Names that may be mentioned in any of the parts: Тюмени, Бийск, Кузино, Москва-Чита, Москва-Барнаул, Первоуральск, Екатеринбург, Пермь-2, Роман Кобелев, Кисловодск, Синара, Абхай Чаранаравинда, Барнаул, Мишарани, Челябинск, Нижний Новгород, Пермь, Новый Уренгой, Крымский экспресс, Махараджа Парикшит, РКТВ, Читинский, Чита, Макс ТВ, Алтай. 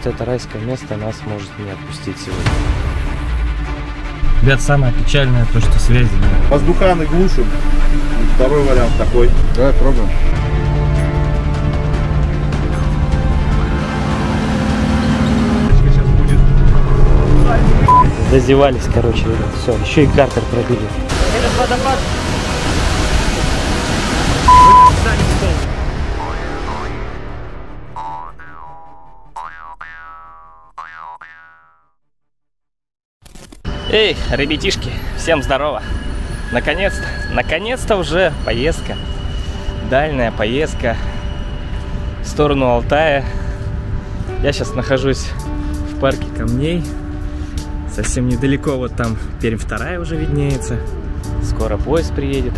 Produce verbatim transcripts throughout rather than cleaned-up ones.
что это райское место нас может не отпустить сегодня. Ребят, самое печальное то, что связи нет. Воздуханы глушим. Второй вариант такой. Давай пробуем. Зазевались, короче, ребят. Все, еще и картер пробили. Этот водопад. Эй, ребятишки, всем здорово! Наконец-то, наконец-то уже поездка, дальняя поездка в сторону Алтая. Я сейчас нахожусь в парке камней, совсем недалеко, вот там Пермь два уже виднеется. Скоро поезд приедет.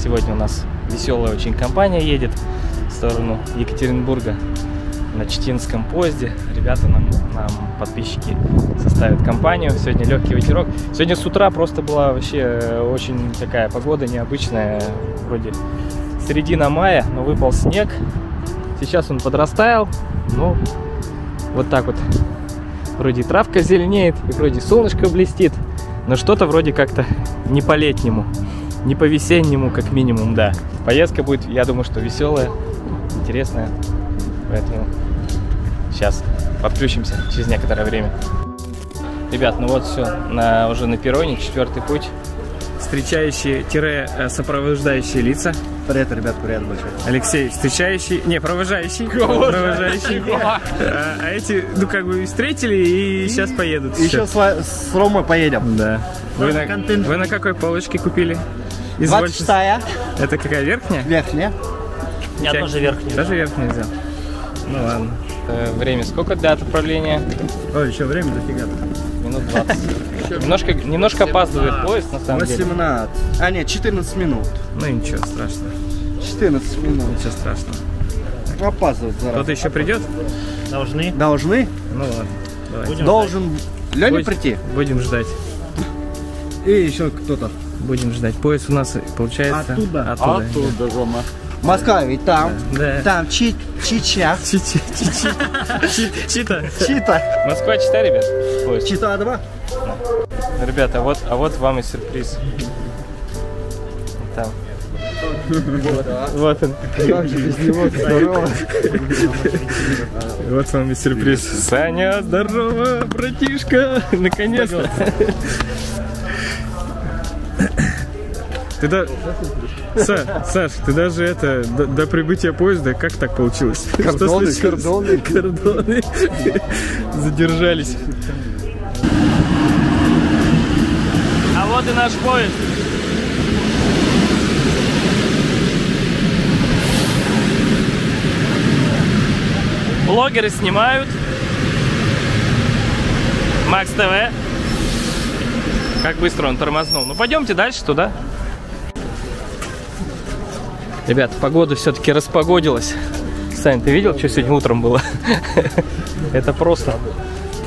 Сегодня у нас веселая очень компания едет в сторону Екатеринбурга на Читинском поезде. Ребята нам, нам, подписчики, составят компанию. Сегодня легкий ветерок. Сегодня с утра просто была вообще очень такая погода необычная. Вроде середина мая, но выпал снег. Сейчас он подрастаял. Ну, вот так вот. Вроде травка зеленеет, и вроде солнышко блестит. Но что-то вроде как-то не по-летнему, не по-весеннему, как минимум, да. Поездка будет, я думаю, что веселая, интересная. Поэтому сейчас подключимся через некоторое время. Ребят, ну вот все, на, уже на перроне, четвертый путь. Встречающие-сопровождающие лица. Привет, ребят, привет большой. Алексей, встречающий, не, провожающий. Провожающий. А эти, ну как бы, встретили и сейчас поедут. Еще с Ромой поедем. Да. Вы на какой полочке купили? двадцать шестая. Это какая, верхняя? Верхняя. Я тоже верхняя. Даже верхняя взял. Ну ладно. Время сколько до отправления? О, еще время дофига. Минут двадцать. Немножко, немножко опаздывает поезд, на самом деле. восемнадцать. А нет, четырнадцать минут. Ну ничего страшного. четырнадцать минут. Ничего страшного. Опаздывает заранее. Кто-то еще придет? Должны. Должны? Ну ладно. Должен Леня прийти? Будем ждать. И еще кто-то. Будем ждать. Поезд у нас получается оттуда. Оттуда, оттуда, Рома. Москва ведь там, да. Там чи Чича. Чича. Чита. Чита. Москва-Чита, ребят. Чита два. Ребята, вот, а вот вам и сюрприз. Там. Вот он. Вот вам и сюрприз. Саня, здорово, братишка. Наконец-то. Ты да... Саш, Саш, ты даже это, до, до прибытия поезда, как так получилось? Кордоны, кордоны, кордоны. Задержались. А вот и наш поезд. Блогеры снимают. Макс ТВ. Как быстро он тормознул. Ну пойдемте дальше туда. Ребят, погода все-таки распогодилась. Сань, ты видел, что сегодня утром было? Это просто...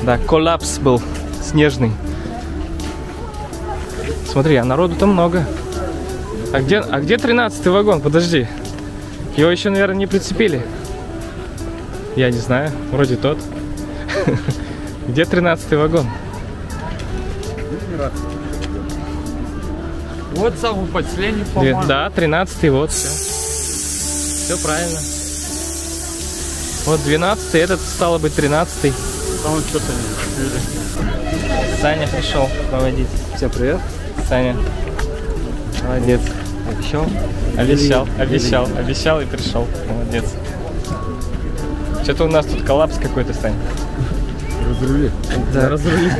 Да, коллапс был снежный. Смотри, а народу-то много. А где, а где тринадцатый вагон? Подожди. Его еще, наверное, не прицепили. Я не знаю, вроде тот. Где тринадцатый вагон? Вот самый последний, по-моему. Да, тринадцатый, вот, все. Все правильно. Вот двенадцатый, этот, стало быть, тринадцатый. Там что-то не... Саня пришел проводить. Всем привет. Саня. Молодец. Обещал? Обещал, обещал, обещал и пришел. Молодец. Что-то у нас тут коллапс какой-то, Саня. Разрули. Да, разрули.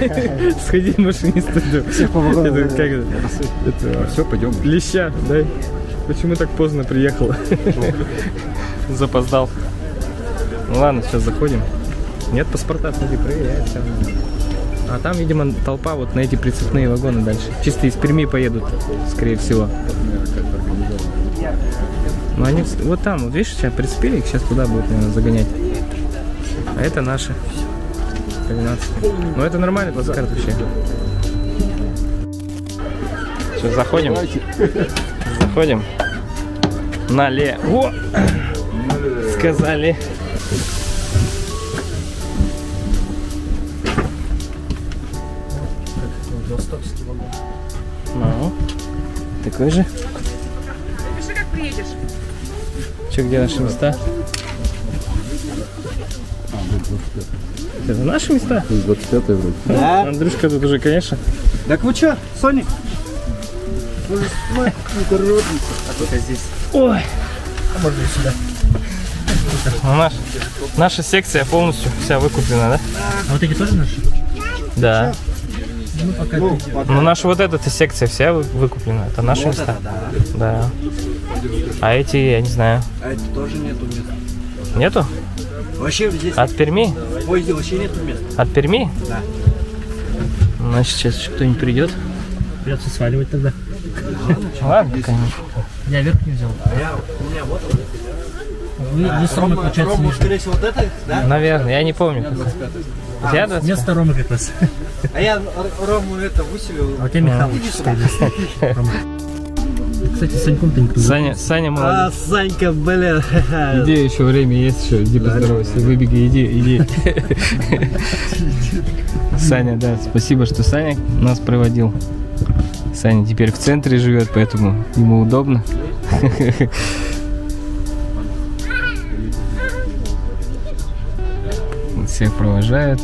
Сходи в машиниста. Все помогали. Это как это? Все, пойдем. Леща, да? Почему так поздно приехал? Запоздал. Ну ладно, сейчас заходим. Нет паспорта, смотри, проверяют. А там, видимо, толпа вот на эти прицепные вагоны дальше. Чисто из Перми поедут, скорее всего. Ну они вот там, вот видишь, сейчас прицепили их, сейчас туда будут, наверное, загонять. А это наши. Но это нормально, плацкарт вообще. Сейчас заходим. Заходим. Нале. О! Сказали. Ну, такой же. Напиши, как приедешь. Че, где наши места? Это наши места? двадцать пятый вроде. Да. Андрюшка тут уже, конечно. Так вы че, Соник? Вы же смотрите, это родница. А только здесь. Ой. А можно и сюда. Ну, наш, наша секция полностью вся выкуплена, да? А вот эти тоже наши? Да. Ну, пока ну, пока. Ну, наша вот эта секция вся выкуплена. Это наши вот места. Это, да. Да. А эти, я не знаю. А эти тоже нету мест. Нету? Вообще здесь... От Перми? В поезде вообще нету мест. От Перми? Да. У нас сейчас кто-нибудь придет. Придется сваливать тогда. Ладно, конечно. Я вверх не взял. У меня вот он. Вы, а, вместо Ромы, получается, Рома, скорее всего, вот это, да? Наверное, я не помню. Я двадцать пять. Вместо Ромы как раз. А я Рому это выселил. А у тебя Михалыч. Кстати, Саньком-то никто не Саня, Саня молодец. А, Санька, бля. Иди, еще время есть, еще иди поздоровайся. Выбеги, иди, иди. Саня, да, спасибо, что Саня нас проводил. Саня теперь в центре живет, поэтому ему удобно. Всех провожают.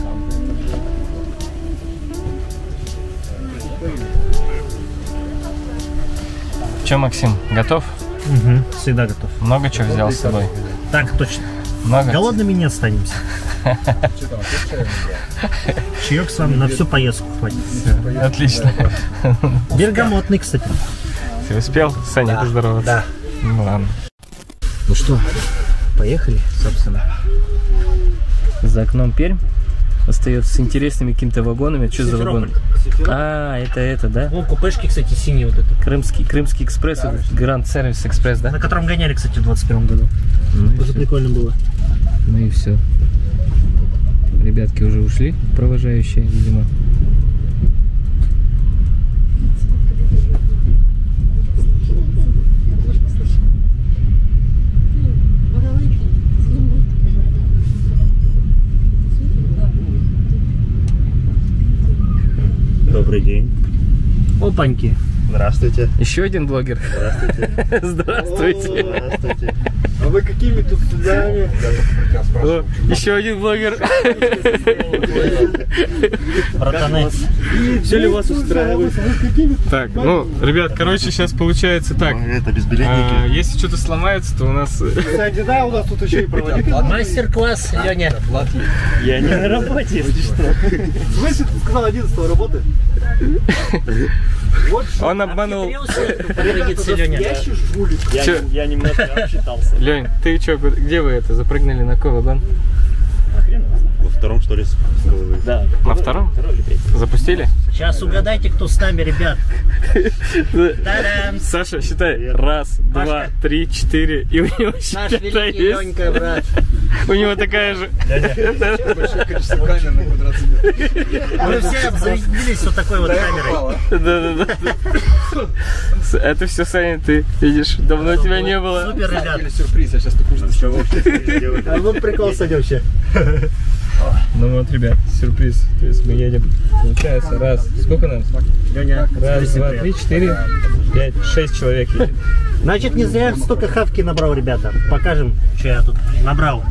Че, Максим, готов? Угу, всегда готов. Много чего взял с собой? Так точно. Много? Голодными не останемся. Чаек с вами на всю поездку хватит. Отлично. Бергамотный, кстати. Ты успел, Саня, поздороваться? Да. Ну ладно. Ну что, поехали, собственно. За окном Пермь остается с интересными какими-то вагонами. Что за вагон? А, это это, да? О, купешки, кстати, синие вот это. Крымский, Крымский экспресс, да, вот, Гранд Сервис Экспресс, да? На котором гоняли, кстати, в двадцать первом году. Ну это прикольно было. Ну и все. Ребятки уже ушли, провожающие, видимо. Добрый день. Опаньки. Здравствуйте. Еще один блогер. Здравствуйте. Здравствуйте. О, здравствуйте. А вы какими тут судами? Еще один блогер. Братаны. Все ли вас устраивает? Так, ну, ребят, короче, сейчас получается так. Это безбилетники. Если что-то сломается, то у нас... Кстати, да, у нас тут еще и проводник. Мастер-класс, Леня. Я не на работе, если что. Слышите, ты сказал одиннадцатого работы? Он обманул. Я немножко обсчитался. Лень, ты че, где вы это запрыгнули, на какой вагон? Во втором, что ли? Да. На втором? Запустили? Сейчас угадайте, кто с нами, ребят. Саша, считай. Раз, два, три, четыре. И у него считай есть. У него такая же. Большое количество камер на квадроцикле. Мы все обзавелись вот такой вот камерой. Да-да-да. Это все, Саня, ты видишь, давно тебя не было. Супер, ребят. Сюрприз, я сейчас такой же сюрприз. А вот прикол, Саня, вообще. Ну вот, ребят, сюрприз. То есть мы едем. Получается, раз. Сколько нам? Раз, два, три, четыре, пять, шесть человек едет. Значит, не зря столько хавки набрал, ребята. Покажем, что я тут набрал.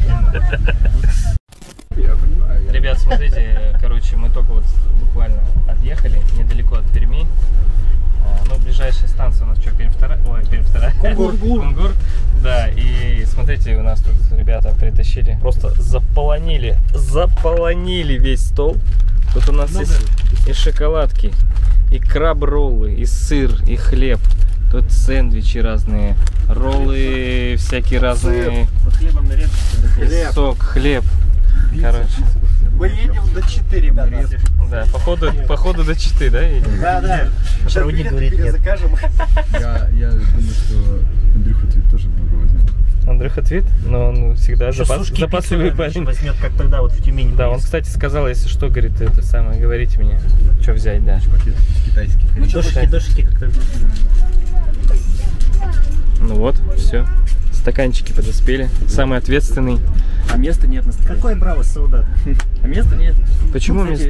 Ребят, смотрите, короче, мы только вот буквально отъехали недалеко от Перми. Ну, ближайшая станция у нас что, Пермь-два? Ой, Пермь-два. Кунгур. Кунгур. Да, и смотрите, у нас тут ребята притащили, просто заполонили, заполонили весь стол. Тут у нас есть и шоколадки, и краб-роллы, и сыр, и хлеб. Тут сэндвичи разные, роллы всякие разные, хлеб, сок, хлеб. Короче. Мы едем до Читы, ребят. Да, походу, походу до Читы, да? Едем? Да, да. Сейчас билет перезакажем. Я, я думаю, что Андрюха Твит тоже много возьмет. Андрюха Твит? Но он всегда запас, запасливый парень. Возьмет, как тогда вот в Тюмени. Да, он, кстати, сказал, если что, говорит, это самое, говорите мне, что взять, да. Китайский. Ну, дошики, дошики как-то. Ну вот, все. Стаканчики подоспели. Самый ответственный. А места нет на стакане. Какой браво, солдат. А места нет. Почему места?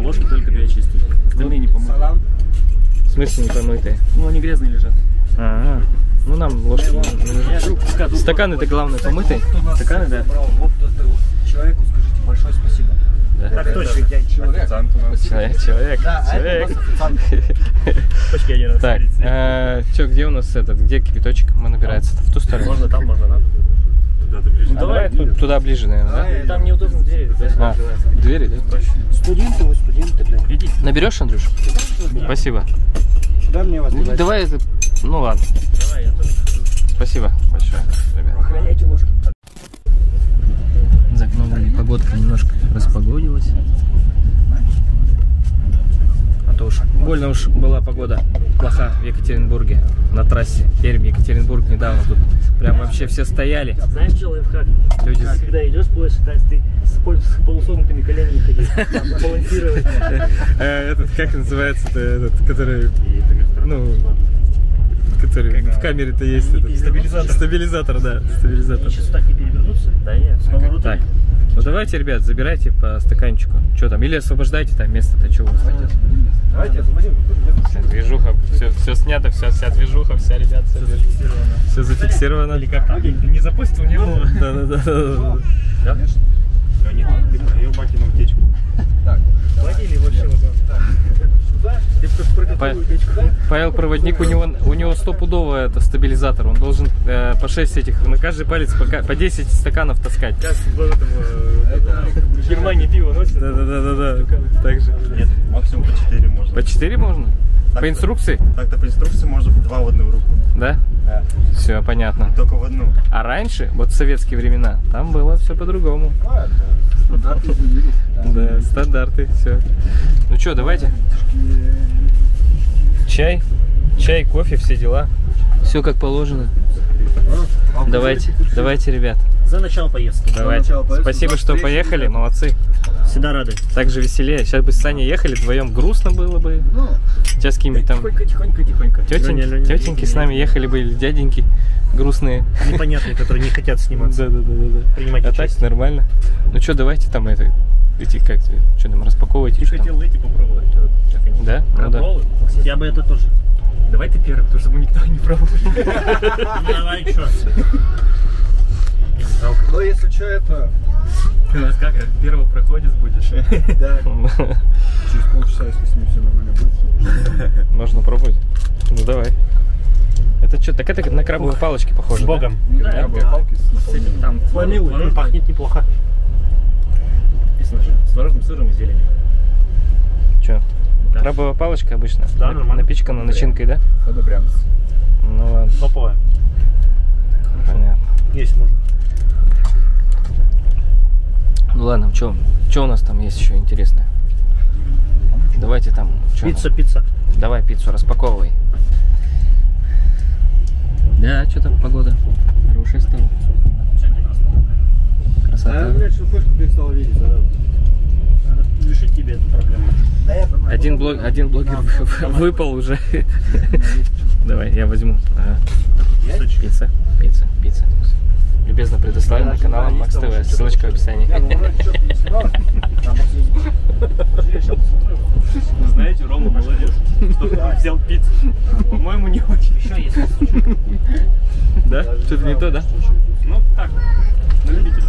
Ложки только две чистые. Остальные не помогут. В смысле не помытые? Ну, они грязные лежат. А, -а. Ну, нам ложки. Стаканы-то главное помытые. Стаканы, да. Человеку скажите большое спасибо. Так точно, человек, человек, человек. Так, что, где у нас этот, где кипяточек мы набирается? В ту сторону? Можно там, можно там. Ну давай туда ближе, наверное, да? Там неудобно двери. А, двери, да? Студенты, вы студенты, блядь. Наберешь, Андрюш? Спасибо. Да, мне вас. Давай, ну ладно. Давай, я тоже. Спасибо большое, ребят. Охраняйте ложки. За окном погодка немножко распогодилась. А то уж больно уж была погода плоха в Екатеринбурге. На трассе Пермь-Екатеринбург недавно тут прям вообще все стояли. Знаешь, что лайфхак? Люди... Когда идешь по лесу, ты с полусогнутыми коленями ходишь. Балансировать. Этот, как называется-то, этот, который... Ну... Который в камере-то есть. Стабилизатор. Стабилизатор, да. Стабилизатор. Сейчас так не перевернуться? Да нет. Так. Ну давайте, ребят, забирайте по стаканчику. Что там? Или освобождайте там место-то, что у вас. Давайте освободим. Вся движуха. Все, все снято, все, вся движуха, вся, ребят, все, все зафиксировано. Все зафиксировано. Или как там? Не запустил, не было. Да, да, да. Да? Да нет, ее баки на утечку. Так. Водили вообще вот так. Павел Проводник, у него у него стопудово это стабилизатор, он должен э, по шесть этих на каждый палец по, по десять стаканов таскать. Сейчас в, этом, э, в Германии пиво носит. Да, да, да, да, да. Так же. Нет, максимум по четыре можно. По четыре можно? Так, по инструкции? Так-то по инструкции можно два в одну руку. Да? Да. Все понятно. И только в одну. А раньше, вот в советские времена, там было все по-другому. А, да. Стандарты. Да, стандарты, все. Ну что, давайте. Чай, чай, кофе, все дела. Все как положено. Давайте, давайте, ребят. За начало поездки. Давайте. Спасибо, что поехали, молодцы. Всегда рады. Так же веселее. Сейчас бы с Саней ехали, вдвоем грустно было бы. Сейчас с кем-нибудь там тетеньки с нами ехали бы, или дяденьки грустные. Непонятные, которые не хотят сниматься. Да, да, да, да. А так нормально. Ну что, давайте там это... Эти как, что там, распаковываете? Ты что хотел там? Эти попробовать. Да? Ну, да. Я бы это тоже. Давай ты первый, потому что мы никто не пробовал. Давай, что? Ну, если что, это... Ты у нас как, первый проходец будешь? Да. Через полчаса, если с ним все нормально будет. Можно пробовать? Ну, давай. Это что, так это на крабовые палочки похоже, с богом. Да, крабовые палки с этим там. Пахнет неплохо. С творожным сыром и зеленью. Че? Да. Крабовая палочка обычно? Да, Нап нормально. Напичкана начинкой, да? Одобрямся. Ну ладно. Топовая. Понятно. Есть можно. Ну ладно, что у нас там есть еще интересное? Давайте там... Пицца, нам? Пицца. Давай пиццу распаковывай. Да, что там погода хорошая стала. Красота. А, блядь, шелкошку перестал видеть, да? Надо решить тебе эту проблему. Да, я понимаю. Один, блог, один блогер а, выпал уже. Давай, я возьму. Ага. Пицца, пицца, пицца. Любезно предоставлена каналом Макс ТВ. Ссылочка в описании. Вы знаете, Рома молодец. Что взял пиццу. По-моему, не очень. Еще есть. Да? Что-то не то, да? Ну, так. Ну, любитель.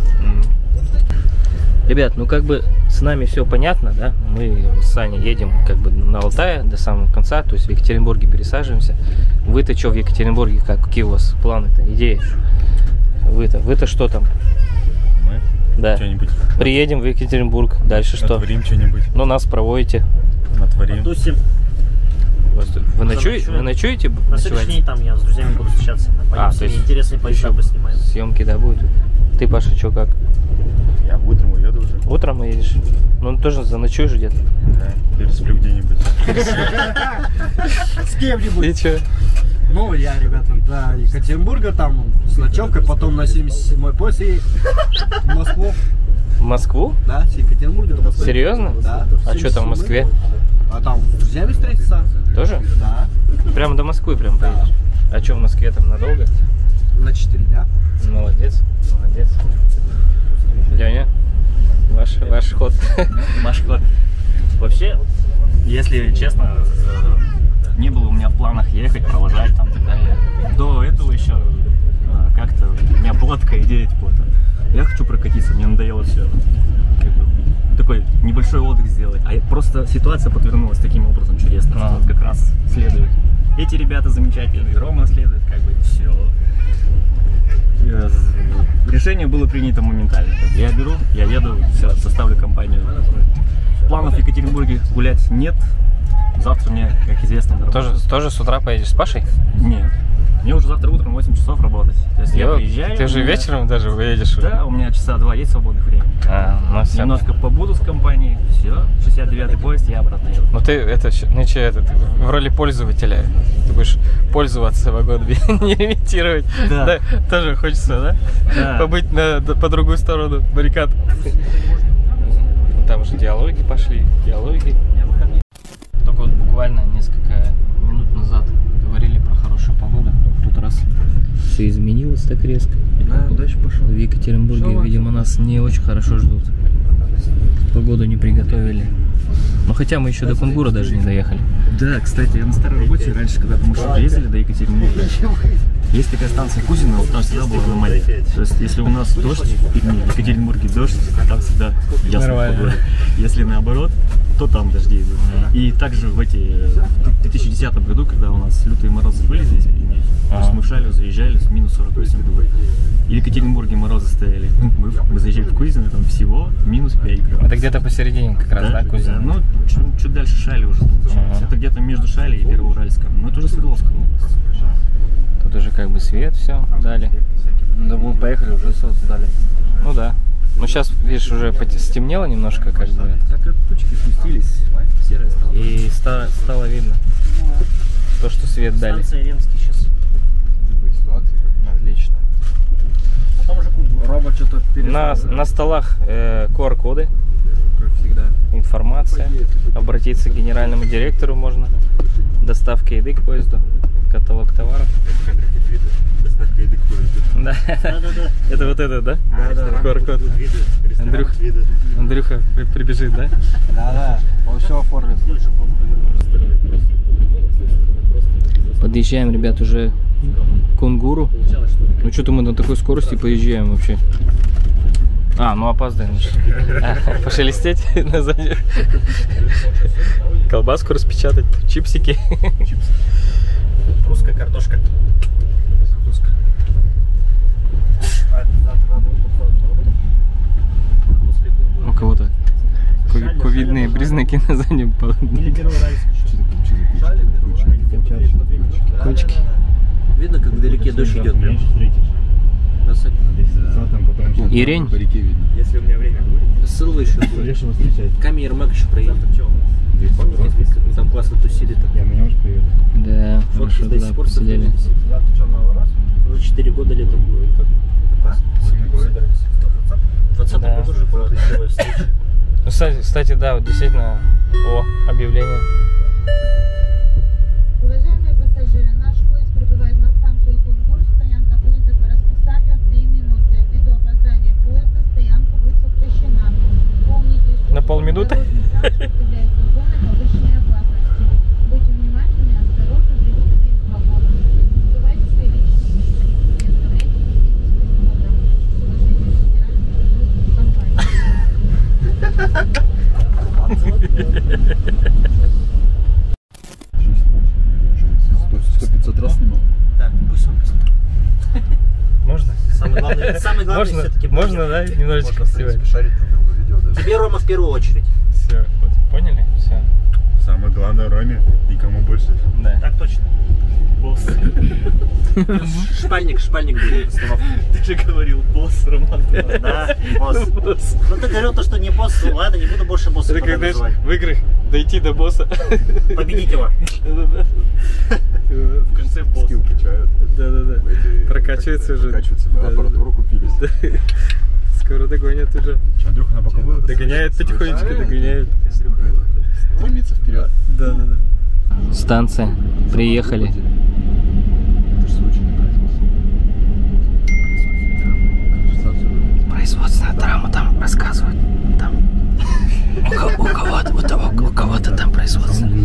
Ребят, ну как бы с нами все понятно, да? Мы с Саней едем как бы на Алтае до самого конца, то есть в Екатеринбурге пересаживаемся. Вы-то что в Екатеринбурге, как, какие у вас планы-то, идеи? Вы-то, вы-то что там? Мы? Да. Что-нибудь. Приедем в Екатеринбург, дальше что? Натворим что-нибудь. Ну нас проводите. Натворим. Натусим. Вы ночуете? Вы ночуете? На следующий день там я с друзьями буду встречаться. А, то есть интересные поезда поснимаем. Съемки, да, будут? Ты, Паша, что как? Я утром уеду уже. Утром уедешь? Ну, он тоже заночуешь где-то. Да, пересплю где-нибудь. С кем-нибудь. И что? Ну, я, ребята, до Екатеринбурга там с ночевкой, потом на семьдесят седьмой поезд и в Москву. В Москву? Да, с Екатеринбурга. Серьезно? Да. А что там в Москве? А там с друзьями встретиться. Тоже? Да. Прямо до Москвы прям поедешь? А что в Москве там надолго? На четыре дня. Молодец, молодец. Леня, ваш, ваш ход. Ваш ход. Вообще, если честно, не было у меня в планах ехать, провожать там и так далее. До этого еще как-то у меня была такая идея, типа, там, я хочу прокатиться, мне надоело все. Такой небольшой отдых сделать. А просто ситуация подвернулась таким образом чудесно, а. Что как раз следует. Эти ребята замечательные, Рома следует, как бы, все. Решение было принято моментально. Я беру, я еду, все, составлю компанию. Планов в Екатеринбурге гулять нет. Завтра мне, как известно, на работу. Тоже, тоже с утра поедешь с Пашей? Нет. Мне уже завтра утром восемь часов работать. То есть я, я приезжаю. Ты же меня... вечером даже выедешь? Да, у меня часа два есть свободных времени. А, ну, немножко все. Побуду с компанией, все. шестьдесят девятый поезд, я обратно еду. Ну ты это, ну, че, это ты в роли пользователя. Ты будешь пользоваться вагонами, не имитировать. Да. Да, тоже хочется, да? Да. Побыть на, по другую сторону баррикад. Там же диалоги пошли, диалоги. Только вот буквально несколько минут назад говорили про хорошую погоду. Тут раз все изменилось так резко. Да, дальше пошел. В Екатеринбурге, видимо, нас не очень хорошо ждут. Погоду не приготовили. Но хотя мы еще до Кунгура даже не доехали. Да, кстати, я на старой работе раньше, когда мы уже ездили до Екатеринбурга, есть такая станция Кузино, вот там всегда было на море. То есть, если у нас дождь, в Перми, в Екатеринбурге дождь, там всегда ясно погода. Если наоборот, то там дожди идут. И также в эти, в две тысячи десятом году, когда у нас лютые морозы были здесь, то есть мы в Шалю заезжали, с минус сорок восемь было. И в Екатеринбурге морозы стояли. Мы, мы заезжали в Кузино, там всего минус пять градусов. Это где-то посередине как раз, да, да, Кузино? Ну, чуть, чуть дальше Шали уже. Ага. Это где-то между Шали и Первоуральском. Но это уже Свердловская область. Тут уже как бы свет все дали. Да мы поехали, уже солнце дали. Ну да. Ну сейчас, видишь, уже стемнело немножко, как бы. Так тучки спустились, серое стало. И ста стало видно то, что свет дали. Станция Ремский сейчас. Отлично. Рома что-то на, на столах э, ку ар коды, информация, обратиться к генеральному директору можно, доставка еды к поезду, каталог товаров. Доставка еды к поезду. Да, да, да. Это вот это, да? Да, да. ку ар код. Андрюха, Андрюха прибежит, да? Да, да. Он все оформит. Подъезжаем, ребят, уже к Кунгуру. Ну что-то мы на такой скорости поезжаем вообще. А, ну опоздаем. Пошелестеть на заднюю. Колбаску распечатать, чипсики. Русская картошка. У кого-то ковидные признаки на заднем полотне. Кончики. Видно, как вдалеке дождь идет. Ирень. Если у меня время будет. Ссылка еще будет. Камень Ермак еще проедет. Там классно тусили. Я меня уже приеду. Да, фотки до сих пор сидели. За четыре года летом было. В двадцатом году уже была первая встреча. Ну, кстати, кстати, да, вот действительно, о, объявление. Уважаемые пассажиры, наш поезд прибывает на станцию Кунгур, стоянка поезда по расписанию две минуты. Ввиду опоздания поезда стоянка будет сокращена. Помните, что на полминуты сто пятьсот раз снимал? Да, пусть он посмотрит. Можно? Самое главное, самое главное все-таки можно, можно, да, немножечко можно, снимать. Принципе, шарить по другому видео даже. Тебе, Рома, в первую очередь. Все, вот, поняли? Все. Самое главное, Роме, никому больше. Да. Так точно. Босс. Шпальник, шпальник будет. Ты же говорил, босс, Роман. Да, босс. Ну ты говорил то, что не босс, ладно, не буду больше босса называть. В играх дойти до босса. Победить его. В конце босс. Скилл качают. Да-да-да. Прокачивается уже. Прокачивается, аппаратуру купили. Скоро догонят уже. Андрюха на боковую. Догоняет потихонечку, догоняет. Стремится вперед. Да-да-да. Станция. Приехали. Производственная драма там рассказывают. Там. У кого-то там производственная.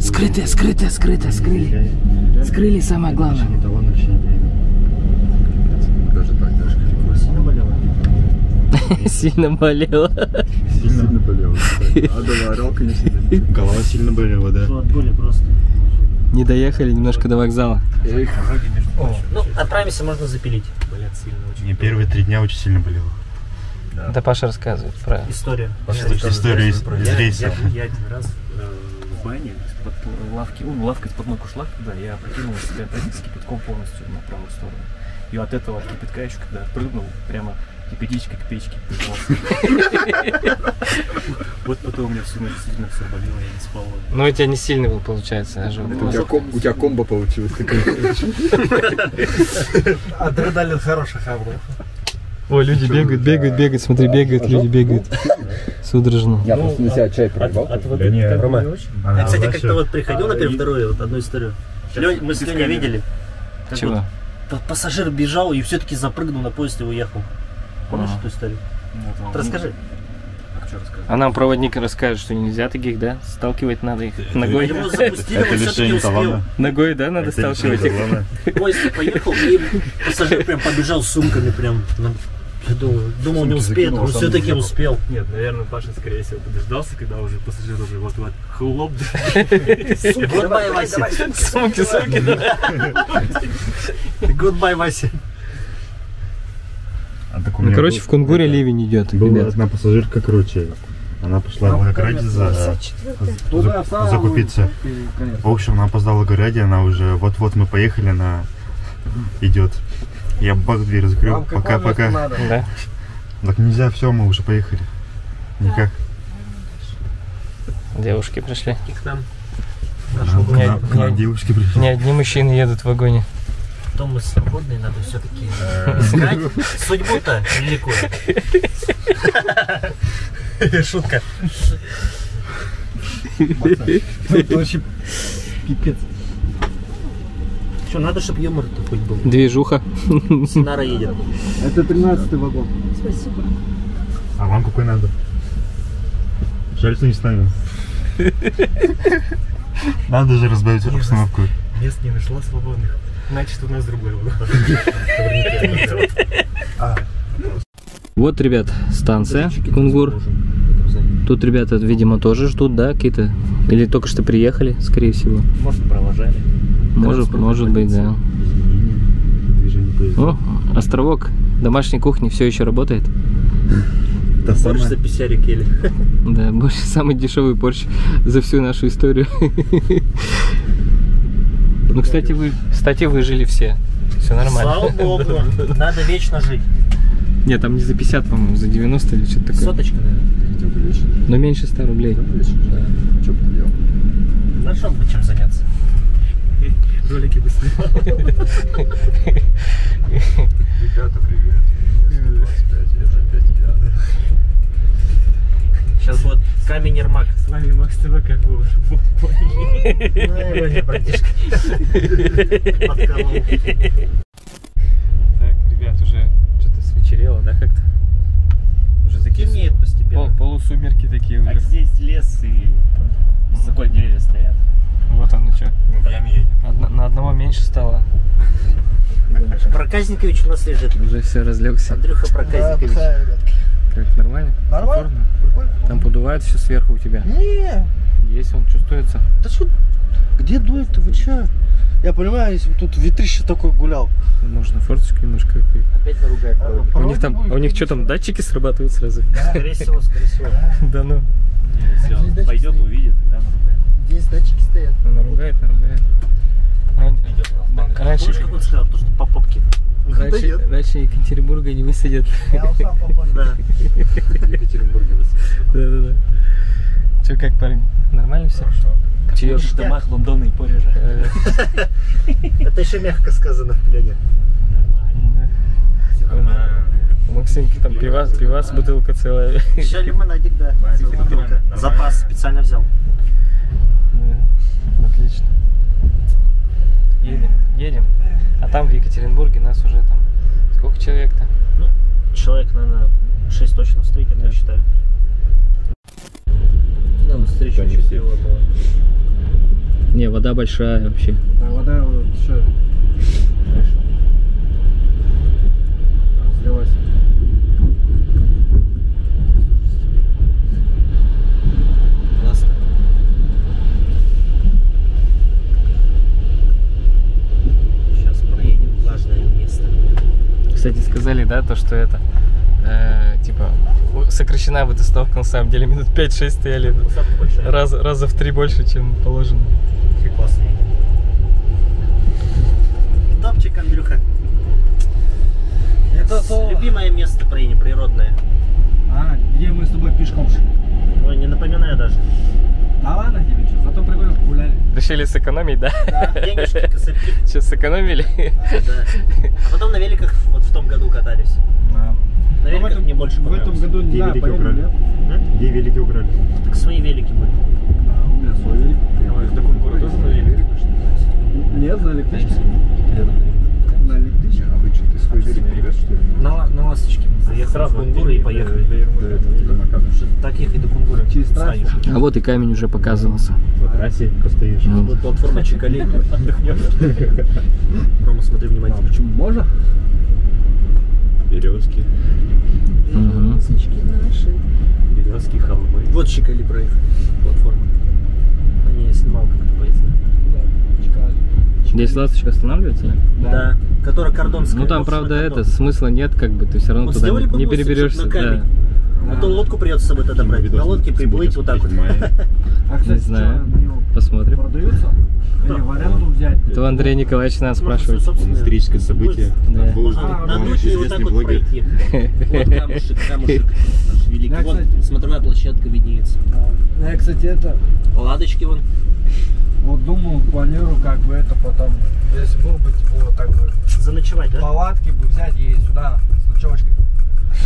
Скрыт Скрытое, скрытое, скрытое, скрыли. Скрыли самое главное. Сильно болела. Сильно болела. А договорил, конечно. Голова сильно болела, да. Не доехали немножко до вокзала. Ну, отправимся, можно запилить. Болят сильно очень. Мне первые три дня очень сильно болело. Да. Да, Паша рассказывает про историю. Историю из, из рейсов. Я, я, я один раз э, в бане из-под лавки, ну, лавка из-под ног ушла, когда я опрокинул себя с кипятком полностью на правую сторону. И от этого от кипятка еще, когда прыгнул, прямо кипятичка к печке. Вот потом у меня всю ночь сильно все болело, я не спал. Ну, у тебя не сильный был, получается. У тебя комбо получилось. Адреналин хороший хавров. О, люди бегают, бегают, бегают, смотри, бегают, люди бегают. Судорожно. Я просто на себя чай проливал. Я, кстати, как-то вот приходил на Пермь-два, вот одну историю. Мы с Леней видели. Чего? Пассажир бежал и все-таки запрыгнул на поезд и уехал. Помнишь эту историю? Расскажи. А нам проводник расскажет, что нельзя таких, да? Сталкивать надо их ногой. Это лишение таланта. Ногой, да, надо сталкивать их. Поезд поехал, и пассажир прям побежал с сумками прям. Я думаю, думал, не успеет, но все-таки успел. Нет, наверное, Паша, скорее всего, подождался, когда уже пассажир уже вот-вот хлоп. Goodbye, Вася. Сумки, сумки, давай. Goodbye, Вася. А ну, короче, был, в Кунгуре это, ливень идет. Была ребят. одна пассажирка, короче, она пошла а в Волгограде за, за, за, закупиться. В общем, она опоздала в Волгограде, она уже вот-вот мы поехали, она идет. Я бак дверь закрыл, пока-пока. Да? Так нельзя, все, мы уже поехали. Никак. Девушки пришли. И к нам. К нам, к нам девушки пришли. Не одни мужчины едут в вагоне. Потом мы свободные, надо все-таки искать судьбу-то великую. Шутка. Это вообще пипец. Что, надо, чтобы юмор-то хоть был. Движуха. Синара едет. Это тринадцатый вагон. Спасибо. А вам какой надо? Жаль, что не с нами. Надо же разбавить обстановку. Мест не нашла свободных. Значит, у нас другой Вот, ребят, станция Кунгур. Тут ребята, видимо, тоже ждут, да, какие-то? Или только что приехали, скорее всего. Может, провожали. Может, может быть, да. О, островок домашней кухни все еще работает. Борщ за пятьдесят кель. Да, борщ, самый дешевый борщ за всю нашу историю. Ну, кстати, вы, кстати, вы жили все. Все нормально. Слава богу, надо вечно жить. Нет, там не за пятьдесят, по-моему, за девяносто или что-то такое. Соточка, наверное. Но меньше ста рублей. Что бы ты делал? Нашел бы чем заняться. Ролики бы снимал. Ребята, привет. Сейчас будет камень Ермак. С вами Макс ТВ, как вы уже поняли. Братишка. Так, ребят, уже что-то свечерело, да, как-то? Уже такие... Темнеет постепенно. Пол, полусумерки такие уже. А здесь лес и... За кой деревья стоят. Вот оно что. Одно, на одного меньше стало. Проказникович у нас лежит. Уже все разлегся. Андрюха Проказникович. Да, как, нормально? Нормально. Прикольно. Там подувает все сверху у тебя? Не. Есть, он чувствуется. Да что? Где дует-то? Вы че? Я понимаю, если бы тут ветрище такое гулял. Можно форточку немножко. Опять наругает. А, у них там, у них что там, датчики срабатывают сразу? Да, скорее всего, скорее всего. Да ну. Если он пойдет, увидит, да, наругает. Здесь датчики стоят. Он наругает, наругает. Раньше, как он сказал, то, что по попке. Раньше, раньше Екатеринбурга не высадят. Я вот сам попал. Да. Екатеринбурга высадят. Да, да, да. Че, как, парень? Нормально все? Хорошо. Чаешь в домах Лондона и Парижа. Это еще мягко сказано, Леня. Нормально. Максимки там пивас, пивас, бутылка целая. Еще лимонадик, да. Запас специально взял. Отлично. Едем, едем. А там в Екатеринбурге нас уже там... Сколько человек-то? Ну, человек, наверное, шесть точно встретит, да. Я считаю. Нам встреча не было. Не, вода большая вообще. А вода большая. Хорошо. Разлилась. Классно. Сейчас проедем в влажное место. Кстати, сказали, да, то, что это... Э, типа сокращена бытовка, на самом деле минут пять-шесть стояли, раз, раза в три больше, чем положено. Классный. Топчик, Андрюха. Это то... любимое место Перми, природное. А, где мы с тобой пешком шли. Ой, не напоминаю даже. Да ладно тебе, что, зато прикольно погуляли. Решили сэкономить, да? Да, денежки косопили. Сейчас сэкономили? А, да. А потом на великах вот в том году катались. Да. На великах этом, мне больше понравилось. В этом году не да, велики украли. А? Где велики украли? Так свои велики были. А, у меня свой велик. В таком городе тоже на велик? Нет, на электричке. На электричке обычно. Ты свой велик привез, что ли? На, на ласточке. Заехал в Кунгур и поехали. Так ехать до Кунгура. А вот и камень уже показывался. Вот Россия постоишь. Вот платформа Чикали. Отдохнешь. Рома, смотри внимательно. Почему? Можно? Березки. Березочки наши. Березки, холмы. Вот Чикали проехали. Платформа. На ней я снимал как-то поезд. Здесь ласточка останавливается, да? Да. Которая кордонская. Ну там, правда, это, смысла нет, как бы, ты все равно туда не переберешься. А то лодку придется с собой тогда брать. На лодке приплыть вот так вот. Не знаю. Посмотрим. Продаются? Или в аренду взять? Это Андрей Николаевич нас спрашивает. Историческое событие. На духе вот так вот пройти. Вот камушек, камушек наш великий. Вот смотровая площадка виднеется. Я, кстати, это... Ладочки вон. Вот думаю, планирую, как бы это потом, если было бы, типа, вот так бы... Заночевать, да? Палатки бы взять и сюда с ночевочкой.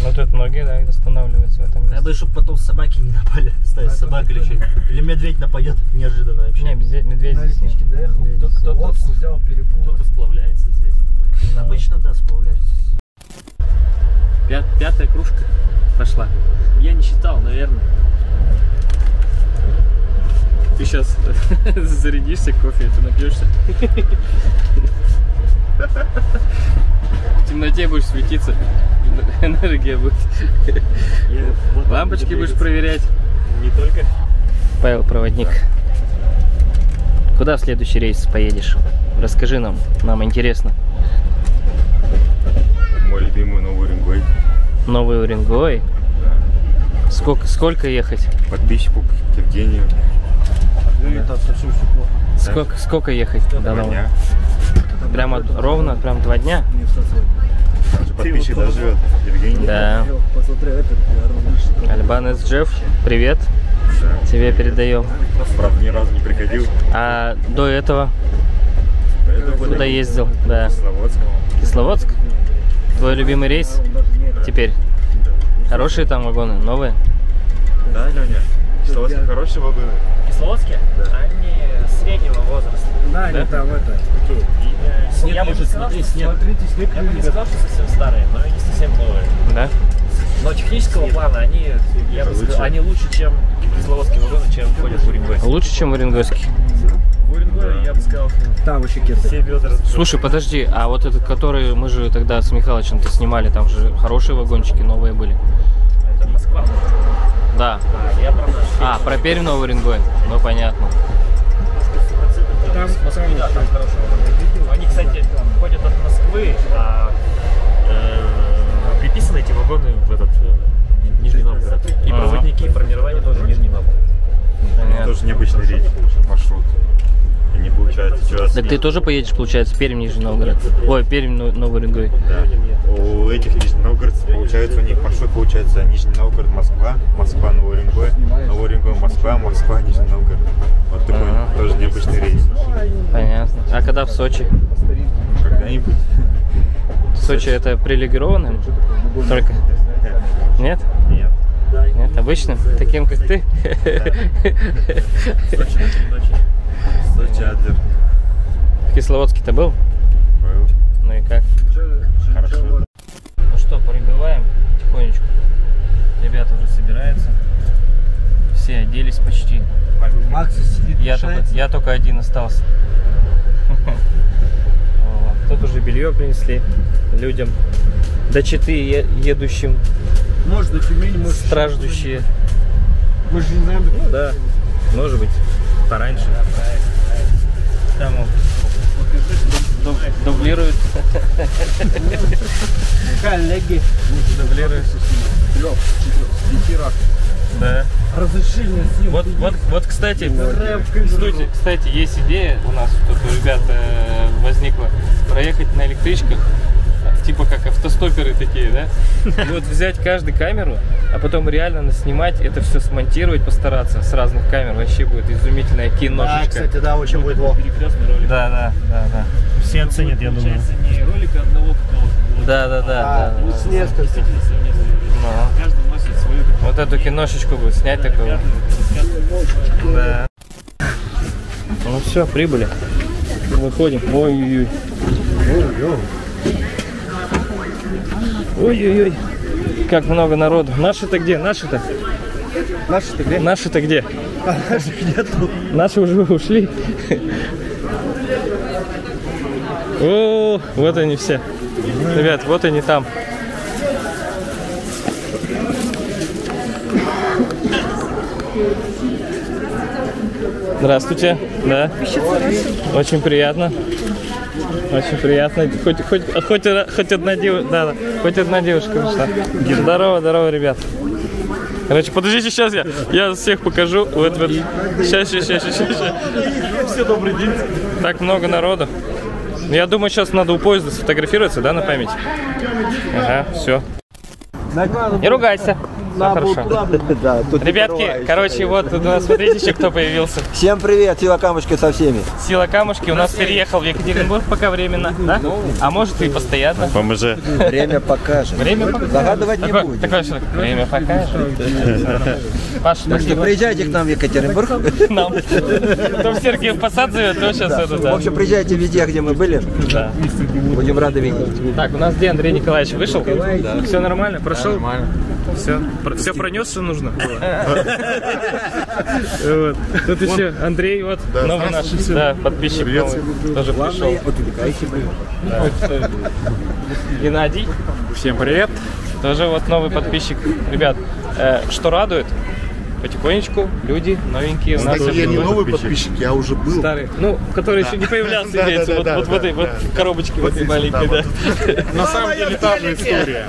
Ну тут многие, да, останавливаются в этом месте. Я бы, чтобы потом собаки не напали, ставить собак или что-нибудь. Или медведь нападет неожиданно вообще. Не, медведь здесь нет. Кто-то взял перепул. Кто-то сплавляется здесь. Обычно, да, сплавляются. Пятая кружка пошла. Я не считал, наверное. Ты сейчас зарядишься кофе, и ты напьешься. В темноте будешь светиться, энергия будет. Лампочки будешь проверять. Не только. Павел Проводник. Куда в следующий рейс поедешь? Расскажи нам, нам интересно. Мой любимый Новый Уренгой. Новый Уренгой? Да. Сколько, сколько ехать? Подписчику к Евгению. Ну, это совсем все плохо. Сколько, да? Сколько ехать до Нового? Прямо ровно, прям два дня? Не в Ты еще доживет, Евгений. Да. Альбанес Джефф, привет. Да. Тебе передаем. Правда, ни разу не приходил. А до этого? До этого Куда ездил? Да. Кисловодск. Кисловодск? Твой любимый рейс? Да. Теперь? Да. Хорошие там вагоны? Новые? Да, Леня. Кисловодске хорошие вагоны. Кисловодске? Да. Они среднего возраста. Да, они да? там это. Окей. И, снег я может смотреть снег. Снег. Я бы не сказал, что совсем старые, но и не совсем новые. Да? Но технического снег. плана они, я бы сказал, они лучше, чем кисловодские вагоны, чем ходят в Уренгойске. Лучше, чем в Уренгойске? В Уренгое, да. я бы сказал, там еще кирпичи. Слушай, подожди, а вот этот, который мы же тогда с Михалычем-то снимали, там же хорошие вагончики новые были. Это Москва. Да. А, я про наш. А, про Пермь Новый Уренгой. Ну понятно. Там, Москвы, да, там хорошо. Они, кстати, ходят от Москвы, а э, приписаны эти вагоны в этот э, Нижний Новгород. И проводники, и формирование тоже Нижний Новгород. Понятно. Тоже необычный рейс, маршрут. И не получается сейчас. Так ты тоже поедешь, получается, Пермь Нижний Новгород. Ой, Пермь Новый Уренгой. Да. У этих Нижний Новгород получается, у них маршрут получается Нижний Новгород, Москва, Москва, Новый Уренгой, Новый Уренгой, Москва, Москва, Нижний Новгород. Вот такой ага. тоже необычный рейс. Понятно. А когда в Сочи? Когда-нибудь. Сочи это прилегированным? Только? Нет? Нет. Нет, обычным? Таким, как ты? Сочи Адлер. В Кисловодске-то был? Был. Ну и как? Хорошо. Ну что, прибываем потихонечку. Ребята уже собираются. Все оделись почти. Макс сидит, я, только, я только один остался. Тут уже белье принесли людям до Читы едущим, может, до Тюмени, может, страждущие. Мы же не знаем, ну, да, может быть, пораньше. Там дублируют. Коллеги. Дублируют. Да. Разрешили. Вот, вот, вот, кстати, кстати, кстати, есть идея у нас, тут у ребят возникла, проехать на электричках, типа как автостоперы такие, да? И вот взять каждый камеру, а потом реально наснимать, это все смонтировать, постараться с разных камер, вообще будет изумительное киношечко. Да, кстати, да, очень будет лох. Да, да, да, да. Все оценят, я думаю. Не ролика одного какого-то. Да, да, да. С нескольких. Вот эту киношечку будет снять такого. Да. Ну все, прибыли. Выходим. Ой-ой-ой. Ой-ой-ой. Как много народу. Наши-то где? Наши-то? Наши-то где? Наши-то где? А наших нету. Наши уже ушли. О, вот они все. Ребят, вот они там. Здравствуйте, да. Очень приятно. Очень приятно. Хоть, хоть, хоть, хоть, одна, дев... да, да. хоть одна девушка пришла. Здорово, здорово, ребят. Короче, подождите, сейчас я, я всех покажу. Вот, вот. Сейчас, сейчас, сейчас, сейчас. Все, добрый день. Так много народу. Я думаю, сейчас надо у поезда сфотографироваться, да, на память? Ага, все. Не ругайся. Да, да, тут Ребятки, короче, вот у нас, смотрите, еще кто появился. Всем привет, Сила Камушки со всеми. Сила Камушки у нас переехал в Екатеринбург пока временно, да? А может и постоянно. Поможи. Время покажет. Время покажет. Загадывать не будет. Такое что? Время покажет. Паша, так что приезжайте к нам в Екатеринбург. Нам. Кто в Сергеев Посад живет, то сейчас это, да. В общем, приезжайте везде, где мы были. Да. Будем рады видеть. Так, у нас где Андрей Николаевич вышел? Все нормально, прошел? Нормально. Все. Все пронес, что нужно. Вот. Тут еще Андрей, вот, да, новый наш, да, подписчик новый, тоже пришел. Да. Геннадий. Всем привет. Тоже вот новый подписчик. Ребят, э, что радует, потихонечку люди новенькие у нас. Я не новый подписчик, я уже был. Старый, ну, который еще не появлялся, имеется вот в этой вот коробочке, вот этой маленькой. На самом деле та же история.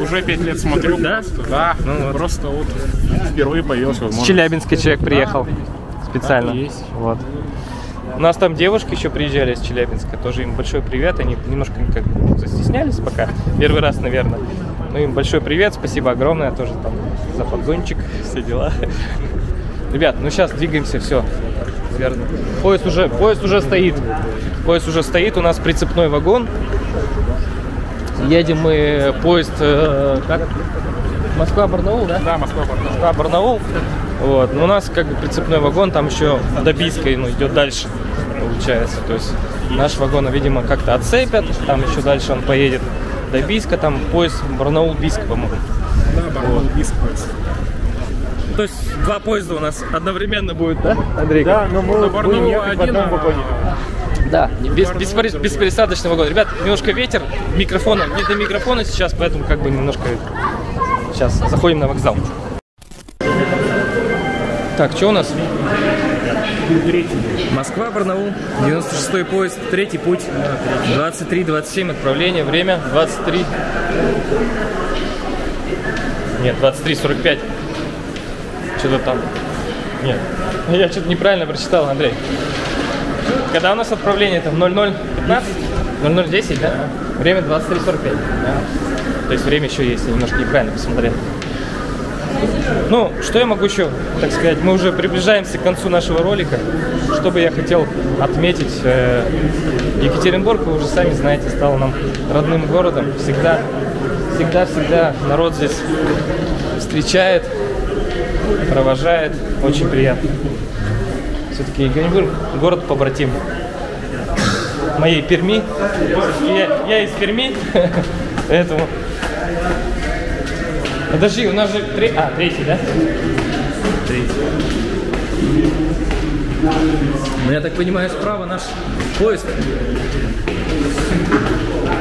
Уже пять лет смотрю. Да? Да, просто вот впервые появился. С Челябинска человек приехал специально. Вот. У нас там девушки еще приезжали из Челябинска, тоже им большой привет, они немножко как застеснялись пока, первый раз, наверное. Ну, им большой привет, спасибо огромное, тоже там за подгончик, все дела. Ребят, ну сейчас двигаемся, все, верно. Поезд уже, поезд уже стоит, поезд уже стоит, у нас прицепной вагон. Едем мы поезд, э, как? Москва-Барнаул, да? Да, Москва-Барнаул. Москва-Барнаул. Вот. Но у нас как бы прицепной вагон, там еще до Бийска, ну, идет дальше, получается. То есть наш вагон, видимо, как-то отцепят, там еще дальше он поедет до Бийска, там поезд Барнаул-Бийск, по-моему. Да, Барнаул-Бийск поезд. То есть два поезда у нас одновременно будет, да, Андрей? Да, но мы будем ехать в одном вагоне. Да, без, без, беспересадочный вагон. Ребят, немножко ветер, микрофона, не до микрофона сейчас, поэтому как бы немножко... Сейчас заходим на вокзал. Так, что у нас? Москва, Барнаул, девяносто шестой поезд, третий путь, двадцать три двадцать семь отправление, время двадцать три... Нет, двадцать три сорок пять. Что-то там... Нет, я что-то неправильно прочитал, Андрей. Когда у нас отправление, там ноль ноль пятнадцать? ноль ноль десять, да? Время двадцать три сорок пять. Да. То есть время еще есть, я немножко неправильно посмотрел. Ну, что я могу еще, так сказать, мы уже приближаемся к концу нашего ролика. Что бы я хотел отметить, э, Екатеринбург, вы уже сами знаете, стал нам родным городом. Всегда, всегда, всегда народ здесь встречает, провожает, очень приятно. Все-таки Екатеринбург город-побратим моей Перми, я, я из Перми, поэтому... Подожди, у нас же три... А, третий, да? Третий. Ну, я так понимаю, справа наш поезд.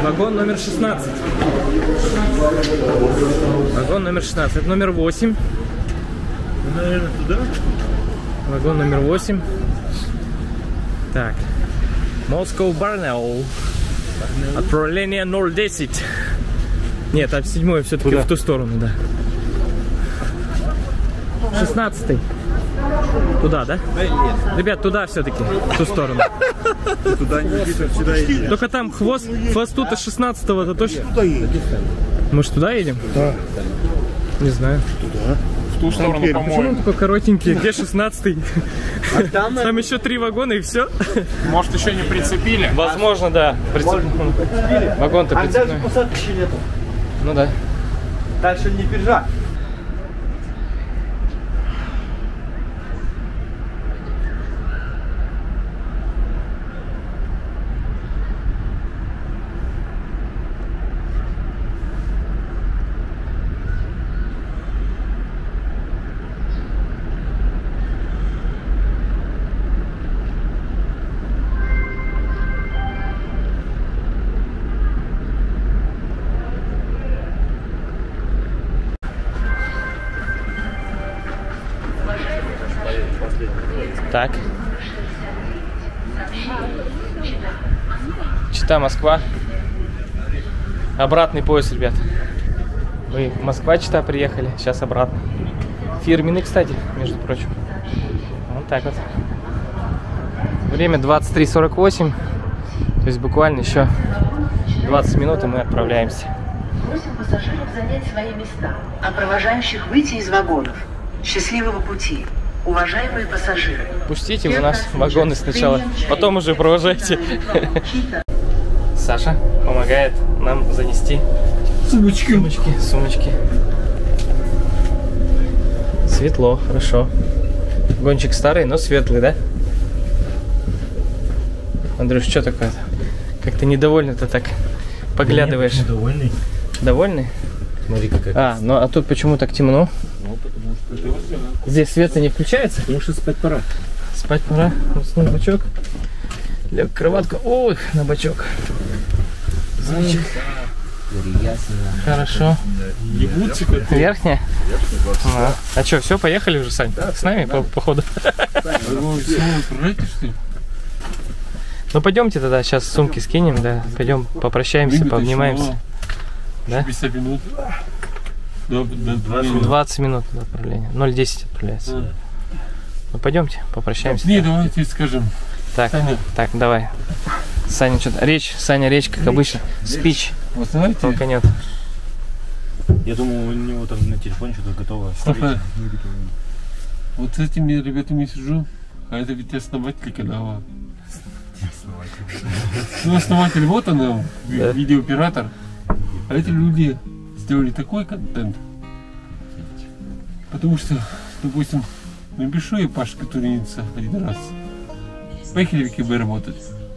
Вагон номер шестнадцать. Вагон номер шестнадцать. Это номер восемь. Наверное, туда? Вагон номер восемь. Так. Москва-Барнаул. Отправление ноль десять. Нет, а седьмой все-таки в ту сторону, да. шестнадцатый. Туда, да? Нет. Ребят, туда все-таки, в ту сторону. Туда не едем, сюда едем. Только там хвост, хвост-то шестнадцатого, это точно. Туда едем. Мы же туда едем? Да. Не знаю. Туда. В ту сторону, по-моему. Почему он такой коротенький? Где шестнадцатый? А там, там еще три вагона и все. Может, еще не прицепили? Возможно, да. Прицеп... Вагон-то прицепили. А даже посадки еще нету. Ну да. Дальше не бежать. Так. Чита, Москва. Обратный поезд, ребят. Вы Москва-Чита приехали, сейчас обратно. Фирменный, кстати, между прочим. Вот так вот. Время двадцать три сорок восемь. То есть буквально еще двадцать минут, и мы отправляемся. Просим пассажиров занять свои места, а провожающих выйти из вагонов. Счастливого пути! Уважаемые пассажиры, пустите вы нас в вагоны сначала, потом уже провожайте. Саша помогает нам занести сумочки. Сумочки, сумочки. Светло, хорошо. Гончик старый, но светлый, да? Андрюш, что такое-то? Как ты недовольный-то так поглядываешь? Недовольный. Довольный? Смотри, какая. А, ну а тут почему так темно? Здесь света не включается? Потому что спать пора. Спать пора. Уснул бачок. Лег кроватка. Ой, на бачок. Звучит. Хорошо. Верхняя? А, а что, все, поехали уже, Сань? Да, с нами, да. по походу. Ну пойдемте тогда, сейчас сумки скинем, да. Пойдем попрощаемся, пообнимаемся. Да? пятьдесят минут. двадцать минут отправления. ноль десять отправляется. Да. Ну пойдемте, попрощаемся. Не, давайте скажем. Так, Саня. Так, давай. Саня, что-то. Речь, Саня, речь, как речь, обычно. Речь. Спич. Вот знаете? Только нет. Я думал, у него там на телефоне что-то готово. Слушай, вот с этими ребятами сижу, а это ведь основатель канала. Основатель. Ну, основатель, вот он, да. Видеооператор. А эти люди сделали такой контент, потому что, допустим, напишу я Пашка Туринца один раз, поехали в КБ работать,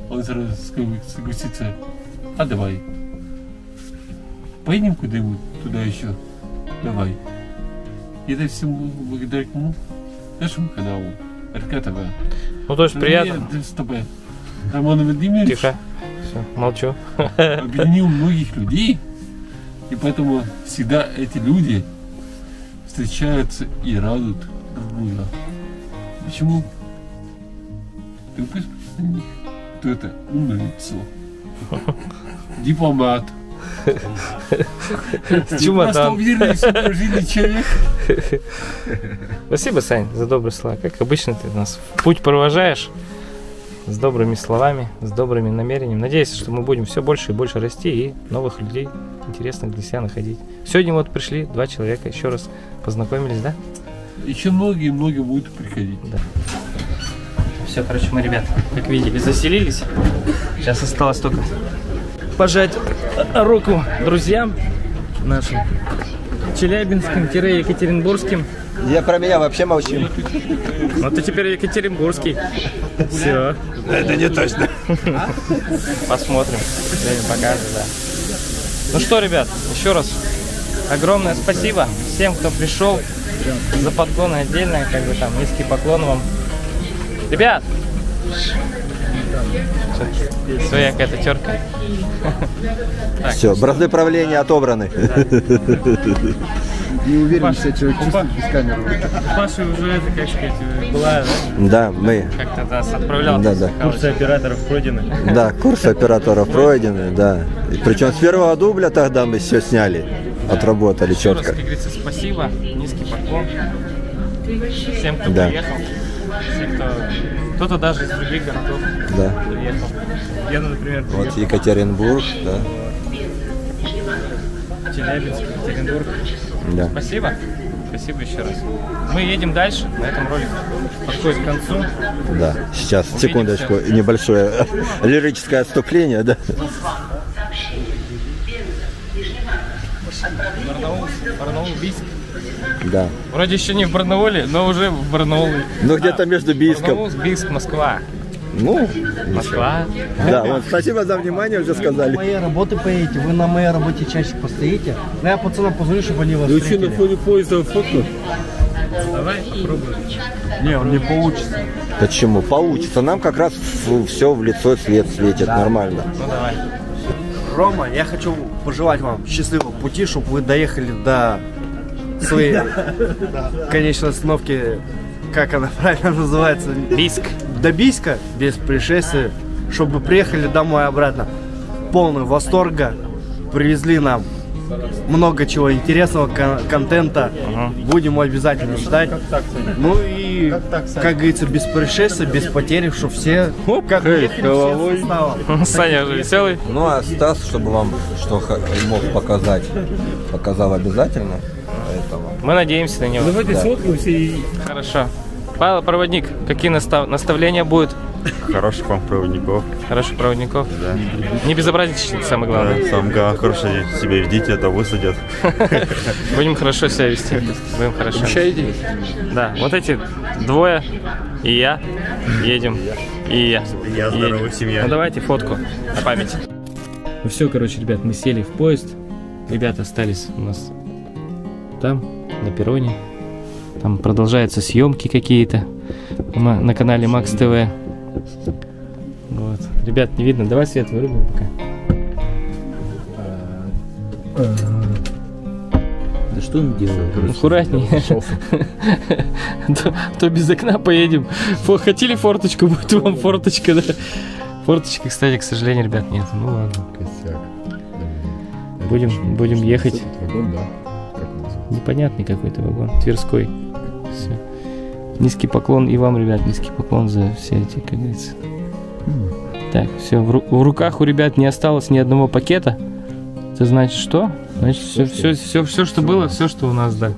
он сразу согласится, а давай, поедем куда-нибудь туда еще, давай. И это все благодаря кому? Нашему каналу, эр ка тэ вэ. Ну то есть приятно. Роман Владимирович. Тихо, все, молчу. Объединил многих людей. И поэтому всегда эти люди встречаются и радуют друг друга. Почему? Ты пусть посмотри, кто это умное лицо. Дипломат. Просто уверенный в своей жизни человек. Спасибо, Сань, за добрые слова. Как обычно ты нас в путь провожаешь. С добрыми словами, с добрыми намерениями. Надеюсь, что мы будем все больше и больше расти и новых людей интересных для себя находить. Сегодня вот пришли два человека, еще раз познакомились, да? Еще многие-многие будут приходить. Да. Все, короче, мы, ребят, как видели, заселились. Сейчас осталось только пожать руку друзьям нашим челябинским-екатеринбургским. Я про меня вообще молчу. Ну ты теперь екатеринбургский. Все. Это не точно. Посмотрим. Время покажет, да. Ну что, ребят, еще раз огромное спасибо всем, кто пришел. За подгоны отдельно, как бы там низкий поклон вам. Ребят! Своя какая-то терка. Все, бразды правления отобраны. Не уверен, что человек чувствует без камеры. Паша уже, это, как сказать, была, да? Да, мы. Как-то нас отправлял. Да, да. Курсы операторов пройдены. Да, курсы операторов пройдены, да. Причем с первого дубля тогда мы все сняли, отработали четко. Как говорится, спасибо, низкий поклон всем, кто приехал. Кто-то даже из других городов приехал. Я, например, вот Екатеринбург, да. Челябинск, Екатеринбург. Да. Спасибо. Спасибо еще раз. Мы едем дальше. На этом ролик подходит к концу. Да. Сейчас, увидимся. Секундочку, небольшое лирическое отступление, да. Барнаул, Барнаул, Бийск. Да. Вроде еще не в Барнауле, но уже в Барнауле. Ну а, где-то между Бийском. Барнаул, Бийск, Москва. Ну, Москва. Да, вот, спасибо за внимание, уже сказали. Вы на моей работе поедете, вы на моей работе чаще постоите. Но я пацанам позвоню, чтобы они вас встретили. Ты на фоне поезда фотку? Давай попробуем. Не, он не получится. Почему? Получится. Нам как раз все в лицо свет светит, да. Нормально. Ну давай. Рома, я хочу пожелать вам счастливого пути, чтобы вы доехали до своей конечной остановки. Как она правильно называется? Бийск. До Бийска без происшествия, чтобы приехали домой обратно полный восторга, привезли нам много чего интересного, кон контента, ага. Будем обязательно ждать. Ну и, как говорится, без происшествия, без потерь, чтобы все, как ехали, все. Саня же веселый. Ну а Стас, чтобы вам что мог показать, показал обязательно. Поэтому. Мы надеемся на него. Давайте да. Сфоткаемся и... Хорошо. Павел, проводник, какие настав... наставления будут? Хороших вам проводников. Хороших проводников? Да. Не безобразничайте, самое главное. Да, самое главное, хорошо себя ведите, это высадят. Будем хорошо себя вести. Будем хорошо. Обещаете? Да, вот эти двое, и я, едем, и я. Я здоровая семья. Ну давайте фотку на память. Ну все, короче, ребят, мы сели в поезд. Ребята остались у нас там, на перроне. Там продолжаются съемки какие-то на, на канале Макс ТВ. Вот. Ребят, не видно. Давай свет вырубим пока. Да что он делает? Аккуратнее. то, то без окна поедем. Хотели форточку? Будет вам форточка. Да? Форточки, кстати, к сожалению, ребят, нет. Ну ладно. Будем, будем ехать. Непонятный какой-то вагон, Тверской. Все. Низкий поклон и вам, ребят, низкий поклон за все эти, как говорится. Mm. Так, все, в, ру в руках у ребят не осталось ни одного пакета. Это значит что? Значит, все, все, все, все, все что было, все, что у нас, да.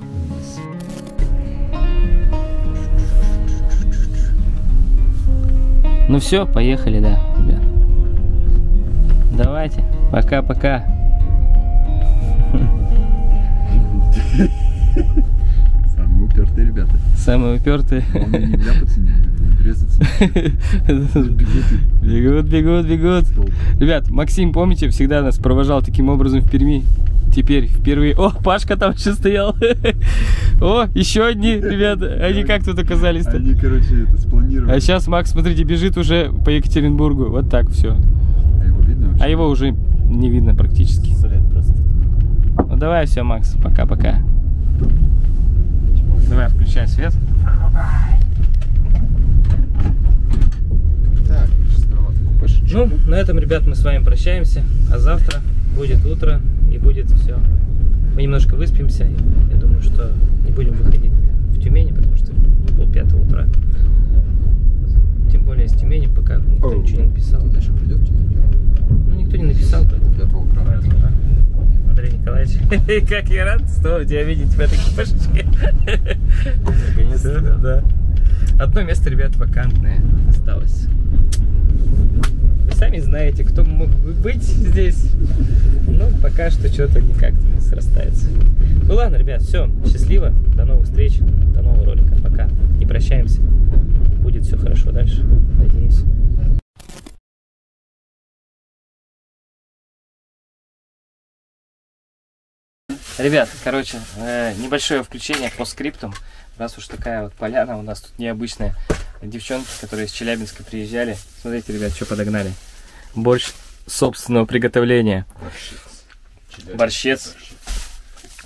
Ну все, поехали, да, ребят. Давайте, пока-пока. Самые упертые ребята. Самые упертые. Он не ляпаться, не трясаться. Бегут, бегут, бегут. Ребят, Максим, помните, всегда нас провожал таким образом в Перми. Теперь впервые. О, Пашка там еще стоял. О, еще одни, ребята. Они как тут оказались-то? Они, короче, это спланировали. А сейчас Макс, смотрите, бежит уже по Екатеринбургу. Вот так все. А его видно вообще? А его уже не видно практически. Ну давай все, Макс, пока-пока. Давай, включай свет. Так, ну, на этом, ребят, мы с вами прощаемся. А завтра будет утро и будет все. Мы немножко выспимся. Я думаю, что не будем выходить в Тюмени, потому что пол пятого утра. Тем более из Тюмени, пока никто О, ничего не написал. Дальше придет в Тюмени? Ну, никто не написал. Поэтому... Андрей Николаевич, как я рад снова тебя видеть в этой кипашечке. Наконец-то, да. Одно место, ребят, вакантное осталось. Вы сами знаете, кто мог бы быть здесь. Но пока что что-то никак не срастается. Ну ладно, ребят, все, счастливо. До новых встреч, до нового ролика. Пока. Не прощаемся. Будет все хорошо дальше, надеюсь. Ребят, короче, небольшое включение по скриптам. Раз уж такая вот поляна у нас тут необычная. Девчонки, которые из Челябинска приезжали. Смотрите, ребят, что подогнали. Борщ собственного приготовления. Борщец. Борщец.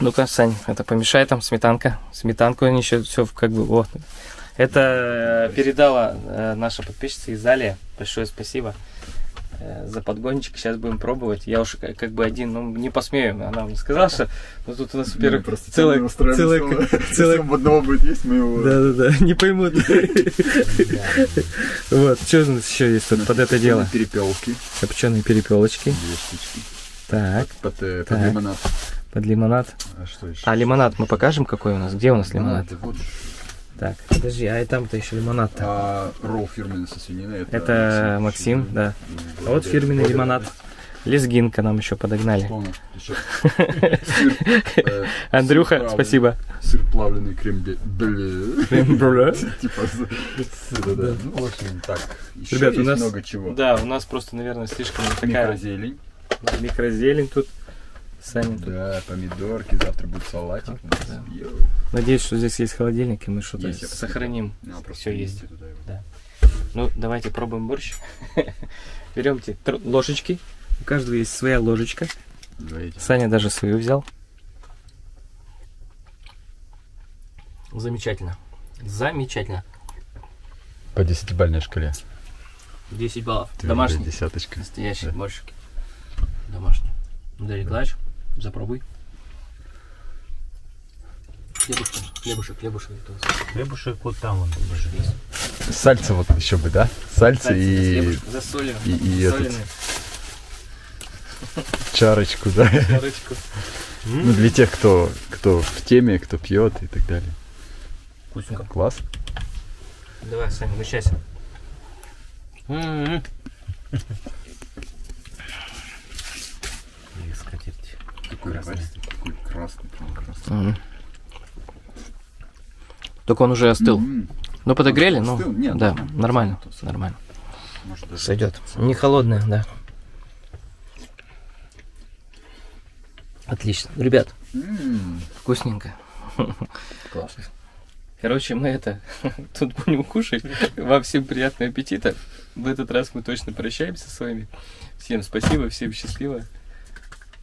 Ну-ка, Сань, это помешай там, сметанка. Сметанку они еще все как бы... Вот. Это передала наша подписчица из Алии. Большое спасибо за подгончик. Сейчас будем пробовать. Я уж как бы один, ну, не посмею. Она мне сказала, что... Ну, тут у нас, во-первых, ну, целая... целая, целая... одного будет есть, мы его... Да-да-да, не поймут. Вот, что у нас еще есть под это дело? Перепелки. Копченые перепелочки. Две штучки. Так. Под лимонад. Под лимонад. А что еще? А лимонад мы покажем, какой у нас? Где у нас лимонад? Так, подожди, а и там-то еще лимонад-то. А, ролл фирменный со свининой. Это, это Максим, Максим, да. А вот фирменный Боря, лимонад. Лезгинка нам еще подогнали. Андрюха, спасибо. Сыр плавленый, крем-брюле. Крем-брюле. Типа, да. Ну, в общем, так. Еще есть много чего. Да, у нас просто, наверное, слишком такая... Микрозелень. Микрозелень тут. Сами да, тут. Помидорки, завтра будет салатик. А, да. Надеюсь, что здесь есть холодильник, и мы что-то сохраним. Ну, все есть. Да. Ну, давайте пробуем борщ. Беремте ложечки. У каждого есть своя ложечка. Давайте. Саня даже свою взял. Замечательно. Замечательно. По десятибалльной шкале. десять баллов. Домашний. Десяточка. Настоящий, да. Борщ. Домашний. Дарья Николаевич. Запробуй. Хлебушек, хлебушек, хлебушек. Хлебушек вот там вон. Есть. Сальце вот еще бы, да? Сальце, Сальце и... Засоленный. И, и этот... Чарочку, да? Чарочку. Ну, для тех, кто, кто в теме, кто пьет и так далее. Вкусненько. Класс. Давай, Саня, угощайся. Такой красный. Такой красный, красный. Угу. Только он уже остыл. Mm-hmm. Ну подогрели, но ну, нет, да, нет, нормально, нет, нормально. Может, сойдет. Не холодное, да. Отлично, ребят. Mm-hmm. Вкусненько. Классно. Короче, мы это тут будем кушать. Вам всем приятного аппетита. В этот раз мы точно прощаемся с вами. Всем спасибо, всем счастливо.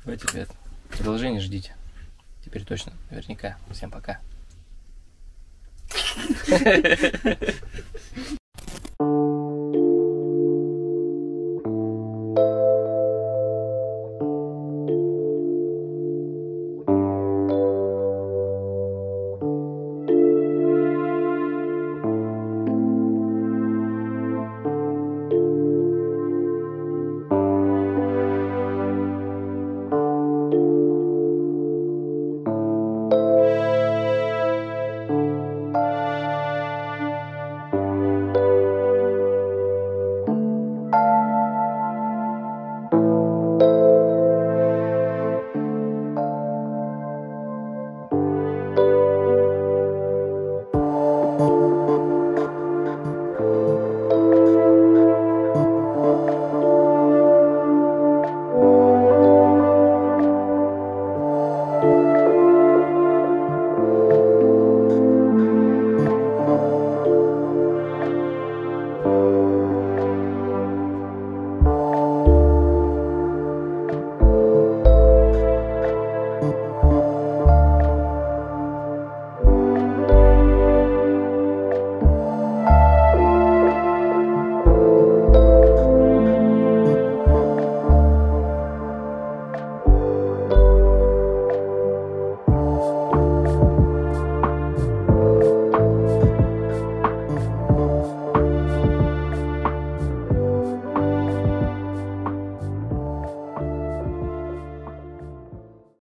Давайте, ребят. Продолжение ждите. Теперь точно, наверняка. Всем пока.